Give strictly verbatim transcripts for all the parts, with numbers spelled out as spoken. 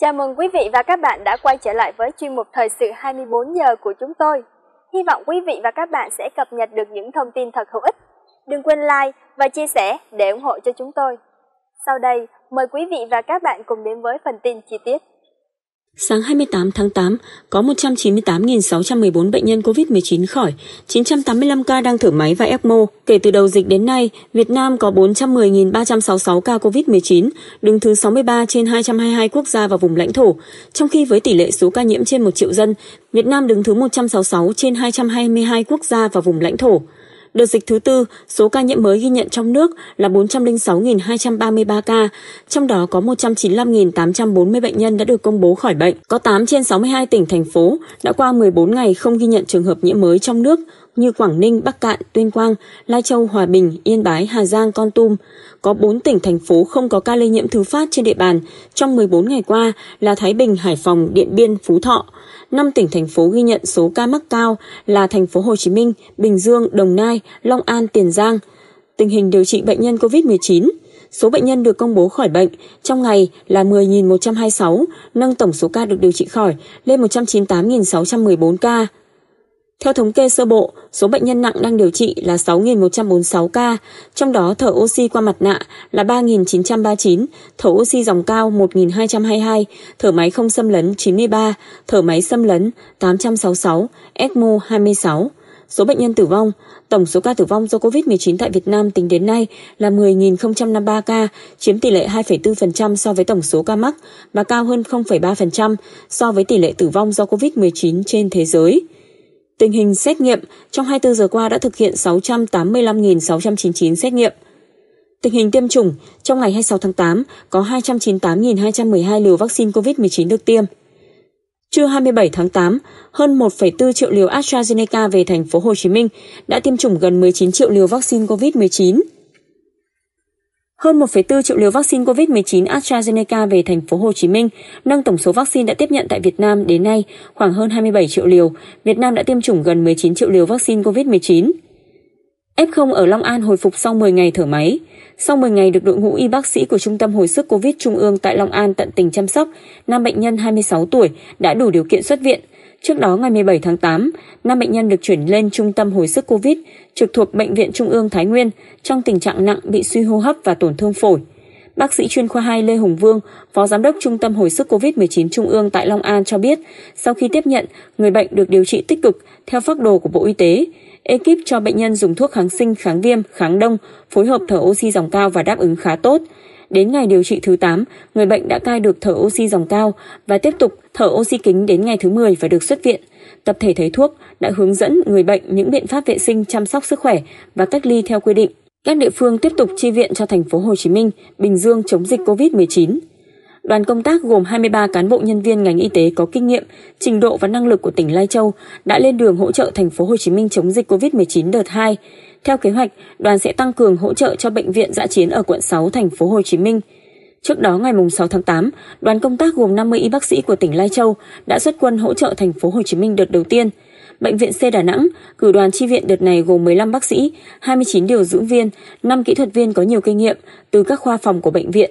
Chào mừng quý vị và các bạn đã quay trở lại với chuyên mục Thời sự hai mươi bốn giờ của chúng tôi. Hy vọng quý vị và các bạn sẽ cập nhật được những thông tin thật hữu ích. Đừng quên like và chia sẻ để ủng hộ cho chúng tôi. Sau đây, mời quý vị và các bạn cùng đến với phần tin chi tiết. Sáng hai mươi tám tháng tám, có một trăm chín mươi tám nghìn sáu trăm mười bốn bệnh nhân Covid mười chín khỏi, chín trăm tám mươi lăm ca đang thở máy và e xê em o. Kể từ đầu dịch đến nay, Việt Nam có bốn trăm mười nghìn ba trăm sáu mươi sáu ca Covid mười chín, đứng thứ sáu mươi ba trên hai trăm hai mươi hai quốc gia và vùng lãnh thổ. Trong khi với tỷ lệ số ca nhiễm trên một triệu dân, Việt Nam đứng thứ một trăm sáu mươi sáu trên hai trăm hai mươi hai quốc gia và vùng lãnh thổ. Đợt dịch thứ tư, số ca nhiễm mới ghi nhận trong nước là bốn trăm lẻ sáu nghìn hai trăm ba mươi ba ca, trong đó có một trăm chín mươi lăm nghìn tám trăm bốn mươi bệnh nhân đã được công bố khỏi bệnh. Có tám trên sáu mươi hai tỉnh, thành phố đã qua mười bốn ngày không ghi nhận trường hợp nhiễm mới trong nước như Quảng Ninh, Bắc Cạn, Tuyên Quang, Lai Châu, Hòa Bình, Yên Bái, Hà Giang, Kon Tum. Có bốn tỉnh, thành phố không có ca lây nhiễm thứ phát trên địa bàn trong mười bốn ngày qua là Thái Bình, Hải Phòng, Điện Biên, Phú Thọ. năm tỉnh, thành phố ghi nhận số ca mắc cao là thành phố Hồ Chí Minh, Bình Dương, Đồng Nai, Long An, Tiền Giang. Tình hình điều trị bệnh nhân Covid mười chín. Số bệnh nhân được công bố khỏi bệnh trong ngày là mười nghìn một trăm hai mươi sáu, nâng tổng số ca được điều trị khỏi lên một trăm chín mươi tám nghìn sáu trăm mười bốn ca. Theo thống kê sơ bộ, số bệnh nhân nặng đang điều trị là sáu nghìn một trăm bốn mươi sáu ca, trong đó thở oxy qua mặt nạ là ba nghìn chín trăm ba mươi chín, thở oxy dòng cao một nghìn hai trăm hai mươi hai, thở máy không xâm lấn chín mươi ba, thở máy xâm lấn tám trăm sáu mươi sáu, e xê em o hai mươi sáu. Số bệnh nhân tử vong, tổng số ca tử vong do Covid mười chín tại Việt Nam tính đến nay là mười nghìn không trăm năm mươi ba ca, chiếm tỷ lệ hai phẩy bốn phần trăm so với tổng số ca mắc và cao hơn không phẩy ba phần trăm so với tỷ lệ tử vong do Covid mười chín trên thế giới. Tình hình xét nghiệm, trong hai mươi bốn giờ qua đã thực hiện sáu trăm tám mươi lăm nghìn sáu trăm chín mươi chín xét nghiệm. Tình hình tiêm chủng, trong ngày hai mươi sáu tháng tám có hai trăm chín mươi tám nghìn hai trăm mười hai liều vaccine Covid mười chín được tiêm. Trưa hai mươi bảy tháng tám, hơn một phẩy bốn triệu liều AstraZeneca về thành phố Hồ Chí Minh đã tiêm chủng gần mười chín triệu liều vaccine Covid mười chín. Hơn một phẩy bốn triệu liều vaccine Covid mười chín AstraZeneca về thành phố Hồ Chí Minh, nâng tổng số vaccine đã tiếp nhận tại Việt Nam đến nay khoảng hơn hai mươi bảy triệu liều. Việt Nam đã tiêm chủng gần mười chín triệu liều vaccine Covid mười chín. ép không ở Long An hồi phục sau mười ngày thở máy. Sau mười ngày được đội ngũ y bác sĩ của Trung tâm Hồi sức Covid Trung ương tại Long An tận tình chăm sóc, nam bệnh nhân hai mươi sáu tuổi đã đủ điều kiện xuất viện. Trước đó ngày mười bảy tháng tám, nam bệnh nhân được chuyển lên Trung tâm Hồi sức Covid trực thuộc Bệnh viện Trung ương Thái Nguyên trong tình trạng nặng bị suy hô hấp và tổn thương phổi. Bác sĩ chuyên khoa hai Lê Hùng Vương, Phó Giám đốc Trung tâm Hồi sức Covid mười chín Trung ương tại Long An cho biết, sau khi tiếp nhận, người bệnh được điều trị tích cực theo phác đồ của Bộ Y tế. Ekip cho bệnh nhân dùng thuốc kháng sinh, kháng viêm, kháng đông, phối hợp thở oxy dòng cao và đáp ứng khá tốt. Đến ngày điều trị thứ tám, người bệnh đã cai được thở oxy dòng cao và tiếp tục thở oxy kính đến ngày thứ mười và được xuất viện. Tập thể thầy thuốc đã hướng dẫn người bệnh những biện pháp vệ sinh, chăm sóc sức khỏe và cách ly theo quy định. Các địa phương tiếp tục chi viện cho thành phố Hồ Chí Minh, Bình Dương chống dịch Covid mười chín. Đoàn công tác gồm hai mươi ba cán bộ nhân viên ngành y tế có kinh nghiệm, trình độ và năng lực của tỉnh Lai Châu đã lên đường hỗ trợ thành phố Hồ Chí Minh chống dịch Covid mười chín đợt hai. Theo kế hoạch, đoàn sẽ tăng cường hỗ trợ cho bệnh viện dã chiến ở quận sáu thành phố Hồ Chí Minh. Trước đó ngày sáu tháng tám, đoàn công tác gồm năm mươi y bác sĩ của tỉnh Lai Châu đã xuất quân hỗ trợ thành phố Hồ Chí Minh đợt đầu tiên. Bệnh viện C Đà Nẵng cử đoàn chi viện đợt này gồm mười lăm bác sĩ, hai mươi chín điều dưỡng viên, năm kỹ thuật viên có nhiều kinh nghiệm từ các khoa phòng của bệnh viện.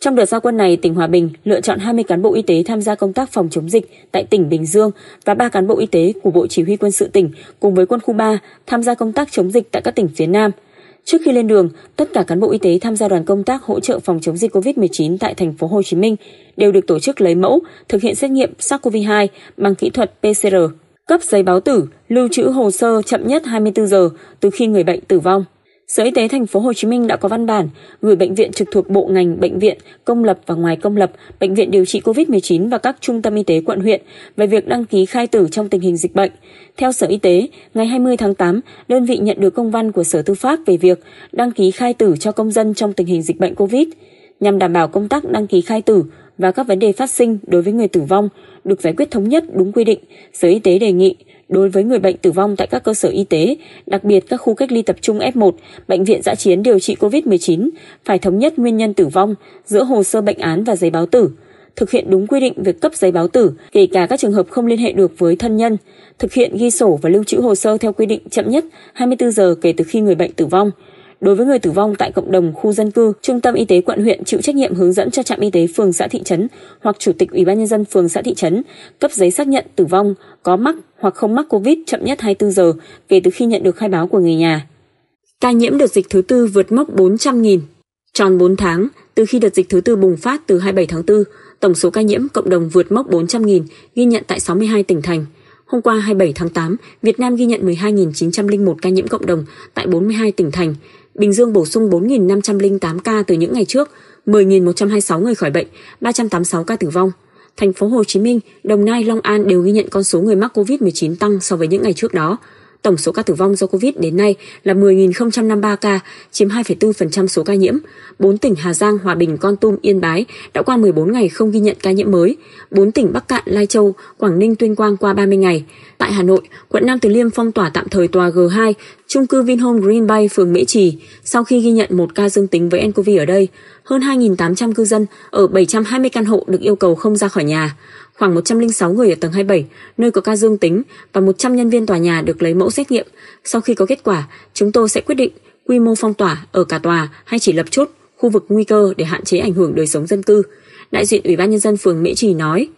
Trong đợt giao quân này, tỉnh Hòa Bình lựa chọn hai mươi cán bộ y tế tham gia công tác phòng chống dịch tại tỉnh Bình Dương và ba cán bộ y tế của Bộ Chỉ huy Quân sự tỉnh cùng với quân khu ba tham gia công tác chống dịch tại các tỉnh phía Nam. Trước khi lên đường, tất cả cán bộ y tế tham gia đoàn công tác hỗ trợ phòng chống dịch Covid mười chín tại thành phố Hồ Chí Minh đều được tổ chức lấy mẫu, thực hiện xét nghiệm SARS-CoV hai bằng kỹ thuật P C R, cấp giấy báo tử, lưu trữ hồ sơ chậm nhất hai mươi bốn giờ từ khi người bệnh tử vong. Sở Y tế thành phố Hồ Chí Minh đã có văn bản gửi bệnh viện trực thuộc bộ ngành, bệnh viện công lập và ngoài công lập, bệnh viện điều trị Covid mười chín và các trung tâm y tế quận huyện về việc đăng ký khai tử trong tình hình dịch bệnh. Theo Sở Y tế, ngày hai mươi tháng tám, đơn vị nhận được công văn của Sở Tư pháp về việc đăng ký khai tử cho công dân trong tình hình dịch bệnh Covid, nhằm đảm bảo công tác đăng ký khai tử và các vấn đề phát sinh đối với người tử vong được giải quyết thống nhất đúng quy định. Sở Y tế đề nghị đối với người bệnh tử vong tại các cơ sở y tế, đặc biệt các khu cách ly tập trung F một, bệnh viện dã chiến điều trị Covid mười chín, phải thống nhất nguyên nhân tử vong giữa hồ sơ bệnh án và giấy báo tử, thực hiện đúng quy định việc cấp giấy báo tử, kể cả các trường hợp không liên hệ được với thân nhân, thực hiện ghi sổ và lưu trữ hồ sơ theo quy định chậm nhất hai mươi bốn giờ kể từ khi người bệnh tử vong. Đối với người tử vong tại cộng đồng, khu dân cư, trung tâm y tế quận huyện chịu trách nhiệm hướng dẫn cho trạm y tế phường xã thị trấn hoặc chủ tịch ủy ban nhân dân phường xã thị trấn cấp giấy xác nhận tử vong có mắc hoặc không mắc COVID chậm nhất hai mươi tư giờ kể từ khi nhận được khai báo của người nhà. Ca nhiễm đợt dịch thứ tư vượt mốc bốn trăm nghìn. Tròn bốn tháng từ khi đợt dịch thứ tư bùng phát từ hai mươi bảy tháng tư, tổng số ca nhiễm cộng đồng vượt mốc bốn trăm nghìn ghi nhận tại sáu mươi hai tỉnh thành. Hôm qua hai mươi bảy tháng tám, Việt Nam ghi nhận mười hai nghìn chín trăm lẻ một ca nhiễm cộng đồng tại bốn mươi hai tỉnh thành. Bình Dương bổ sung bốn nghìn năm trăm lẻ tám ca từ những ngày trước, mười nghìn một trăm hai mươi sáu người khỏi bệnh, ba trăm tám mươi sáu ca tử vong. Thành phố Hồ Chí Minh, Đồng Nai, Long An đều ghi nhận con số người mắc covid mười chín tăng so với những ngày trước đó. Tổng số ca tử vong do COVID đến nay là mười nghìn không trăm năm mươi ba ca, chiếm hai phẩy bốn phần trăm số ca nhiễm. Bốn tỉnh Hà Giang, Hòa Bình, Kon Tum, Yên Bái đã qua mười bốn ngày không ghi nhận ca nhiễm mới. Bốn tỉnh Bắc Cạn, Lai Châu, Quảng Ninh, Tuyên Quang qua ba mươi ngày. Tại Hà Nội, quận Nam Từ Liêm phong tỏa tạm thời tòa G hai, chung cư Vinhomes Green Bay, phường Mễ Trì, sau khi ghi nhận một ca dương tính với nCoV ở đây. Hơn hai nghìn tám trăm cư dân ở bảy trăm hai mươi căn hộ được yêu cầu không ra khỏi nhà. Khoảng một trăm lẻ sáu người ở tầng hai mươi bảy, nơi có ca dương tính, và một trăm nhân viên tòa nhà được lấy mẫu xét nghiệm. Sau khi có kết quả, chúng tôi sẽ quyết định quy mô phong tỏa ở cả tòa hay chỉ lập chốt khu vực nguy cơ để hạn chế ảnh hưởng đời sống dân cư, đại diện Ủy ban Nhân dân phường Mễ Trì nói.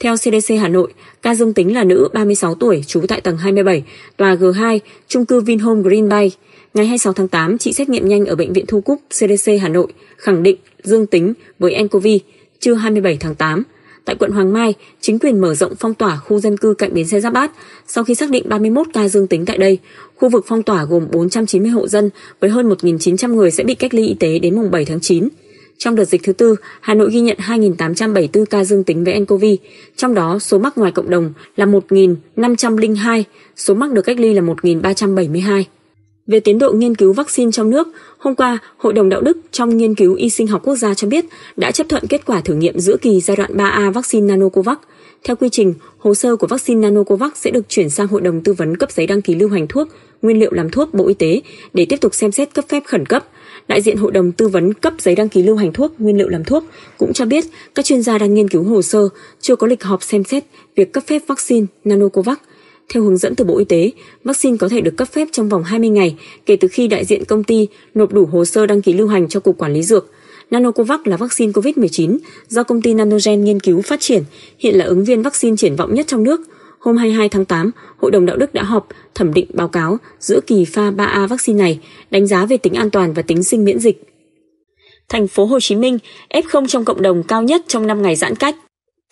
Theo xê đê xê Hà Nội, ca dương tính là nữ ba mươi sáu tuổi, trú tại tầng hai mươi bảy, tòa G hai, chung cư Vinhomes Green Bay. Ngày hai mươi sáu tháng tám, chị xét nghiệm nhanh ở Bệnh viện Thu Cúc, xê đê xê Hà Nội, khẳng định dương tính với nCoV, trưa hai mươi bảy tháng tám. Tại quận Hoàng Mai, chính quyền mở rộng phong tỏa khu dân cư cạnh bến xe Giáp Bát sau khi xác định ba mươi mốt ca dương tính tại đây. Khu vực phong tỏa gồm bốn trăm chín mươi hộ dân với hơn một nghìn chín trăm người sẽ bị cách ly y tế đến mùng bảy tháng chín. Trong đợt dịch thứ tư, Hà Nội ghi nhận hai nghìn tám trăm bảy mươi tư ca dương tính với nCoV, trong đó số mắc ngoài cộng đồng là một nghìn năm trăm lẻ hai, số mắc được cách ly là một nghìn ba trăm bảy mươi hai. Về tiến độ nghiên cứu vaccine trong nước, hôm qua, Hội đồng Đạo đức trong nghiên cứu y sinh học quốc gia cho biết đã chấp thuận kết quả thử nghiệm giữa kỳ giai đoạn ba A vaccine Nanocovax. Theo quy trình, hồ sơ của vaccine Nanocovax sẽ được chuyển sang Hội đồng Tư vấn cấp giấy đăng ký lưu hành thuốc, nguyên liệu làm thuốc Bộ Y tế để tiếp tục xem xét cấp phép khẩn cấp. Đại diện Hội đồng Tư vấn cấp giấy đăng ký lưu hành thuốc, nguyên liệu làm thuốc cũng cho biết các chuyên gia đang nghiên cứu hồ sơ, chưa có lịch họp xem xét việc cấp phép vaccine Nanocovax. Theo hướng dẫn từ Bộ Y tế, vaccine có thể được cấp phép trong vòng hai mươi ngày kể từ khi đại diện công ty nộp đủ hồ sơ đăng ký lưu hành cho Cục Quản lý Dược. Nanocovax là vaccine covid mười chín do công ty Nanogen nghiên cứu phát triển, hiện là ứng viên vaccine triển vọng nhất trong nước. Hôm hai mươi hai tháng tám, Hội đồng Đạo đức đã họp thẩm định báo cáo giữa kỳ pha ba A vaccine này, đánh giá về tính an toàn và tính sinh miễn dịch. Thành phố Hồ Chí Minh, ép không trong cộng đồng cao nhất trong năm ngày giãn cách.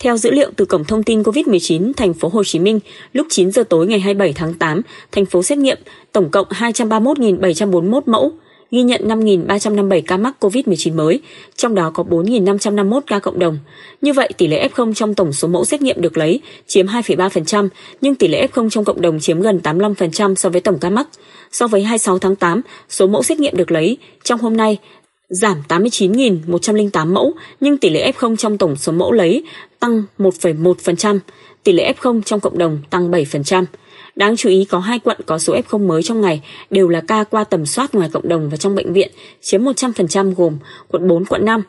Theo dữ liệu từ Cổng Thông tin covid mười chín thành phố Hồ Chí Minh, lúc chín giờ tối ngày hai mươi bảy tháng tám, thành phố xét nghiệm tổng cộng hai trăm ba mươi mốt nghìn bảy trăm bốn mươi mốt mẫu, ghi nhận năm nghìn ba trăm năm mươi bảy ca mắc covid mười chín mới, trong đó có bốn nghìn năm trăm năm mươi mốt ca cộng đồng. Như vậy, tỷ lệ ép không trong tổng số mẫu xét nghiệm được lấy chiếm hai phẩy ba phần trăm, nhưng tỷ lệ ép không trong cộng đồng chiếm gần tám mươi lăm phần trăm so với tổng ca mắc. So với hai mươi sáu tháng tám, số mẫu xét nghiệm được lấy trong hôm nay giảm tám mươi chín nghìn một trăm lẻ tám mẫu, nhưng tỷ lệ ép không trong tổng số mẫu lấy tăng một phẩy một phần trăm, tỷ lệ ép không trong cộng đồng tăng bảy phần trăm. Đáng chú ý có hai quận có số ép không mới trong ngày đều là ca qua tầm soát ngoài cộng đồng và trong bệnh viện, chiếm một trăm phần trăm gồm quận bốn, quận năm.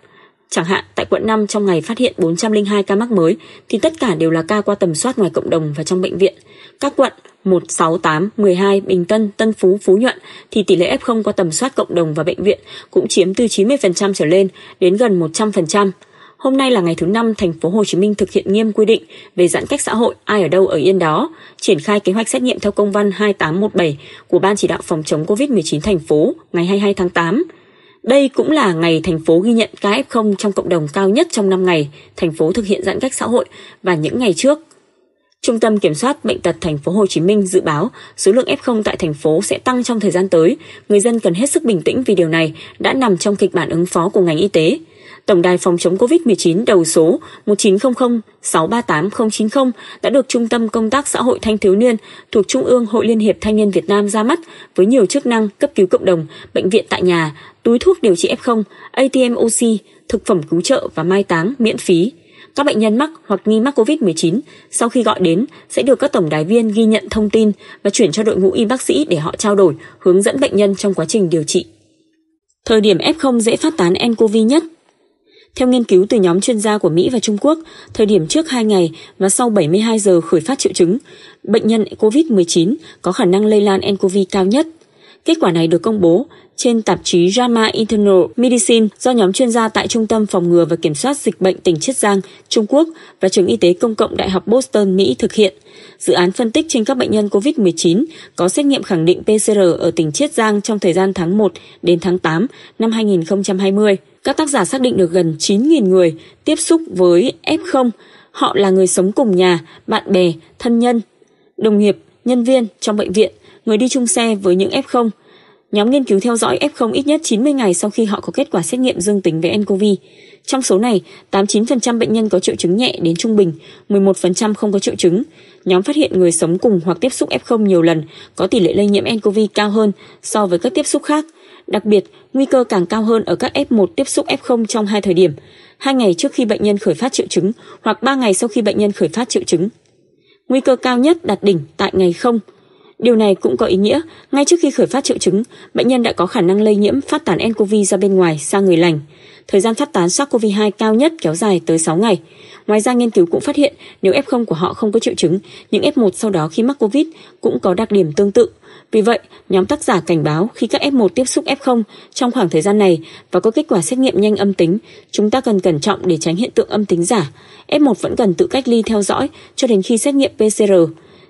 Chẳng hạn, tại quận năm trong ngày phát hiện bốn trăm lẻ hai ca mắc mới thì tất cả đều là ca qua tầm soát ngoài cộng đồng và trong bệnh viện. Các quận một, sáu, tám, mười hai, Bình Tân, Tân Phú, Phú Nhuận thì tỷ lệ ép không qua tầm soát cộng đồng và bệnh viện cũng chiếm từ chín mươi phần trăm trở lên đến gần một trăm phần trăm. Hôm nay là ngày thứ năm, thành phố Hồ Chí Minh thực hiện nghiêm quy định về giãn cách xã hội, ai ở đâu ở yên đó, triển khai kế hoạch xét nghiệm theo công văn hai tám một bảy của Ban chỉ đạo phòng chống covid mười chín thành phố ngày hai mươi hai tháng tám. Đây cũng là ngày thành phố ghi nhận ca ép không trong cộng đồng cao nhất trong năm ngày, thành phố thực hiện giãn cách xã hội và những ngày trước. Trung tâm Kiểm soát Bệnh tật thành phố Hồ Chí Minh dự báo số lượng ép không tại thành phố sẽ tăng trong thời gian tới. Người dân cần hết sức bình tĩnh vì điều này đã nằm trong kịch bản ứng phó của ngành y tế. Tổng đài phòng chống covid mười chín đầu số một chín không không sáu ba tám không chín không đã được Trung tâm Công tác Xã hội Thanh thiếu niên thuộc Trung ương Hội Liên hiệp Thanh niên Việt Nam ra mắt với nhiều chức năng cấp cứu cộng đồng, bệnh viện tại nhà, túi thuốc điều trị ép không, a tê em oxy, thực phẩm cứu trợ và mai táng miễn phí. Các bệnh nhân mắc hoặc nghi mắc covid mười chín sau khi gọi đến sẽ được các tổng đài viên ghi nhận thông tin và chuyển cho đội ngũ y bác sĩ để họ trao đổi, hướng dẫn bệnh nhân trong quá trình điều trị. Thời điểm ép không dễ phát tán nCoV nhất. Theo nghiên cứu từ nhóm chuyên gia của Mỹ và Trung Quốc, thời điểm trước hai ngày và sau bảy mươi hai giờ khởi phát triệu chứng, bệnh nhân covid mười chín có khả năng lây lan nCoV cao nhất. Kết quả này được công bố trên tạp chí gi a ma Internal Medicine do nhóm chuyên gia tại Trung tâm Phòng ngừa và Kiểm soát Dịch bệnh tỉnh Chiết Giang, Trung Quốc và Trường Y tế Công cộng Đại học Boston, Mỹ thực hiện. Dự án phân tích trên các bệnh nhân covid mười chín có xét nghiệm khẳng định pê xê rờ ở tỉnh Chiết Giang trong thời gian tháng một đến tháng tám năm hai nghìn không trăm hai mươi. Các tác giả xác định được gần chín nghìn người tiếp xúc với ép không. Họ là người sống cùng nhà, bạn bè, thân nhân, đồng nghiệp, nhân viên trong bệnh viện, người đi chung xe với những ép không. Nhóm nghiên cứu theo dõi ép không ít nhất chín mươi ngày sau khi họ có kết quả xét nghiệm dương tính với ncov. Trong số này, tám mươi chín phần trăm bệnh nhân có triệu chứng nhẹ đến trung bình, mười một phần trăm không có triệu chứng. Nhóm phát hiện người sống cùng hoặc tiếp xúc ép không nhiều lần có tỷ lệ lây nhiễm ncov cao hơn so với các tiếp xúc khác. Đặc biệt, nguy cơ càng cao hơn ở các ép một tiếp xúc ép không trong hai thời điểm, hai ngày trước khi bệnh nhân khởi phát triệu chứng hoặc ba ngày sau khi bệnh nhân khởi phát triệu chứng. Nguy cơ cao nhất đạt đỉnh tại ngày không. Điều này cũng có ý nghĩa, ngay trước khi khởi phát triệu chứng, bệnh nhân đã có khả năng lây nhiễm phát tán ncov ra bên ngoài, sang người lành. Thời gian phát tán SARS-xê o vê hai cao nhất kéo dài tới sáu ngày. Ngoài ra, nghiên cứu cũng phát hiện nếu ép không của họ không có triệu chứng, những ép một sau đó khi mắc COVID cũng có đặc điểm tương tự. Vì vậy, nhóm tác giả cảnh báo khi các ép một tiếp xúc ép không trong khoảng thời gian này và có kết quả xét nghiệm nhanh âm tính, chúng ta cần cẩn trọng để tránh hiện tượng âm tính giả. ép một vẫn cần tự cách ly theo dõi cho đến khi xét nghiệm pê xê rờ.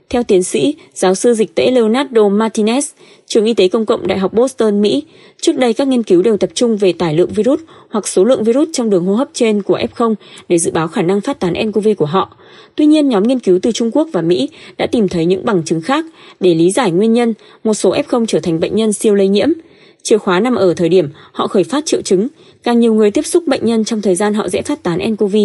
Theo tiến sĩ, giáo sư dịch tễ Leonardo Martinez, Trường Y tế Công cộng Đại học Boston, Mỹ, trước đây các nghiên cứu đều tập trung về tải lượng virus hoặc số lượng virus trong đường hô hấp trên của ép không để dự báo khả năng phát tán ncov của họ. Tuy nhiên, nhóm nghiên cứu từ Trung Quốc và Mỹ đã tìm thấy những bằng chứng khác để lý giải nguyên nhân một số ép không trở thành bệnh nhân siêu lây nhiễm. Chìa khóa nằm ở thời điểm họ khởi phát triệu chứng. Càng nhiều người tiếp xúc bệnh nhân trong thời gian họ dễ phát tán ncov,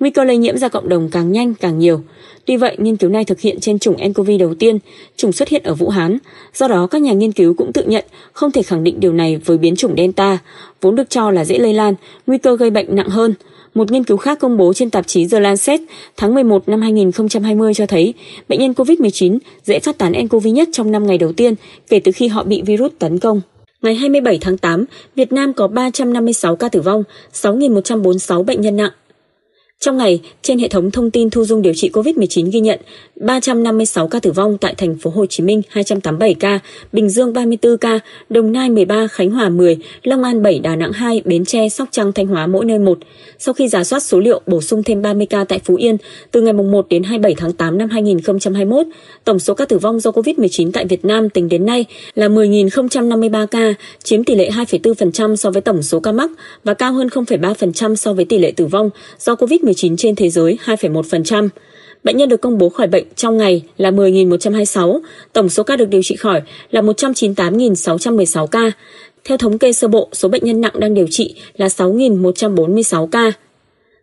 nguy cơ lây nhiễm ra cộng đồng càng nhanh càng nhiều. Tuy vậy, nghiên cứu này thực hiện trên chủng ncov đầu tiên, chủng xuất hiện ở Vũ Hán. Do đó, các nhà nghiên cứu cũng tự nhận không thể khẳng định điều này với biến chủng Delta, vốn được cho là dễ lây lan, nguy cơ gây bệnh nặng hơn. Một nghiên cứu khác công bố trên tạp chí The Lancet tháng mười một năm hai nghìn không trăm hai mươi cho thấy bệnh nhân covid mười chín dễ phát tán ncov nhất trong năm ngày đầu tiên kể từ khi họ bị virus tấn công. Ngày hai mươi bảy tháng tám, Việt Nam có ba trăm năm mươi sáu ca tử vong, sáu nghìn một trăm bốn mươi sáu bệnh nhân nặng. Trong ngày, trên hệ thống thông tin thu dung điều trị covid mười chín ghi nhận ba trăm năm mươi sáu ca tử vong tại thành phố Hồ Chí Minh hai trăm tám mươi bảy ca, Bình Dương ba mươi tư ca, Đồng Nai mười ba, Khánh Hòa mười, Long An bảy, Đà Nẵng hai, Bến Tre, Sóc Trăng, Thanh Hóa mỗi nơi một. Sau khi rà soát số liệu bổ sung thêm ba mươi ca tại Phú Yên, từ ngày một đến hai mươi bảy tháng tám năm hai nghìn không trăm hai mươi mốt, tổng số ca tử vong do covid mười chín tại Việt Nam tính đến nay là mười nghìn không trăm năm mươi ba ca, chiếm tỷ lệ hai phẩy bốn phần trăm so với tổng số ca mắc và cao hơn không phẩy ba phần trăm so với tỷ lệ tử vong do covid mười chín trên thế giới hai phẩy một phần trăm. Bệnh nhân được công bố khỏi bệnh trong ngày là mười nghìn một trăm hai mươi sáu, tổng số ca được điều trị khỏi là một trăm chín mươi tám nghìn sáu trăm mười sáu ca. Theo thống kê sơ bộ, số bệnh nhân nặng đang điều trị là sáu nghìn một trăm bốn mươi sáu ca.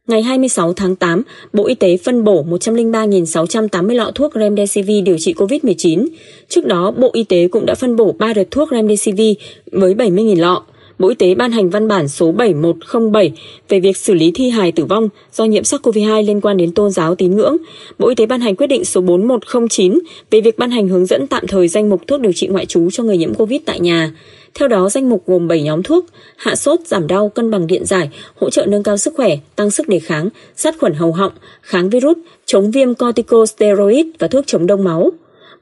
Ngày hai mươi sáu tháng tám, Bộ Y tế phân bổ một trăm lẻ ba nghìn sáu trăm tám mươi lọ thuốc Remdesivir điều trị covid mười chín. Trước đó, Bộ Y tế cũng đã phân bổ ba đợt thuốc Remdesivir với bảy mươi nghìn lọ. Bộ Y tế ban hành văn bản số bảy một không bảy về việc xử lý thi hài tử vong do nhiễm SARS-xê o vê hai liên quan đến tôn giáo tín ngưỡng. Bộ Y tế ban hành quyết định số bốn một không chín về việc ban hành hướng dẫn tạm thời danh mục thuốc điều trị ngoại trú cho người nhiễm COVID tại nhà. Theo đó, danh mục gồm bảy nhóm thuốc: hạ sốt, giảm đau, cân bằng điện giải, hỗ trợ nâng cao sức khỏe, tăng sức đề kháng, sát khuẩn hầu họng, kháng virus, chống viêm corticosteroid và thuốc chống đông máu.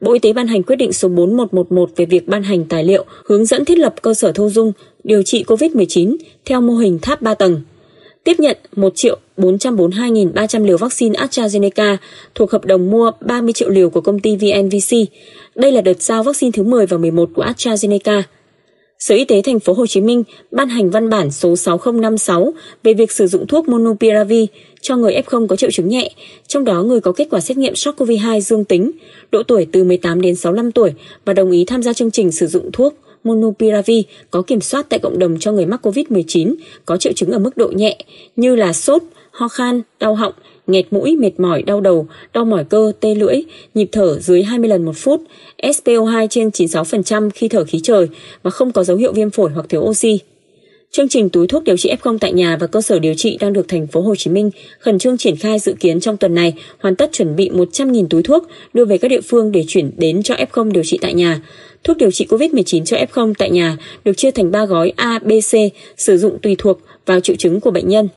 Bộ Y tế ban hành quyết định số bốn một một một về việc ban hành tài liệu hướng dẫn thiết lập cơ sở thu dung điều trị covid mười chín theo mô hình tháp ba tầng. Tiếp nhận một triệu bốn trăm bốn mươi hai nghìn ba trăm liều vaccine AstraZeneca thuộc hợp đồng mua ba mươi triệu liều của công ty vê en vê xê. Đây là đợt giao vaccine thứ mười và mười một của AstraZeneca. Sở Y tế thành phố Hồ Chí Minh ban hành văn bản số sáu không năm sáu về việc sử dụng thuốc Monopiravir cho người ép không có triệu chứng nhẹ, trong đó người có kết quả xét nghiệm SARS-xê o vê hai dương tính, độ tuổi từ mười tám đến sáu mươi lăm tuổi và đồng ý tham gia chương trình sử dụng thuốc Monopiravir có kiểm soát tại cộng đồng cho người mắc covid mười chín có triệu chứng ở mức độ nhẹ như là sốt, ho khan, đau họng, nghẹt mũi, mệt mỏi, đau đầu, đau mỏi cơ, tê lưỡi, nhịp thở dưới hai mươi lần một phút, ét pê o hai trên chín mươi sáu phần trăm khi thở khí trời và không có dấu hiệu viêm phổi hoặc thiếu oxy. Chương trình túi thuốc điều trị ép không tại nhà và cơ sở điều trị đang được thành phố Hồ Chí Minh khẩn trương triển khai, dự kiến trong tuần này hoàn tất chuẩn bị một trăm nghìn túi thuốc đưa về các địa phương để chuyển đến cho ép không điều trị tại nhà. Thuốc điều trị covid mười chín cho ép không tại nhà được chia thành ba gói A, B, C, sử dụng tùy thuộc vào triệu chứng của bệnh nhân.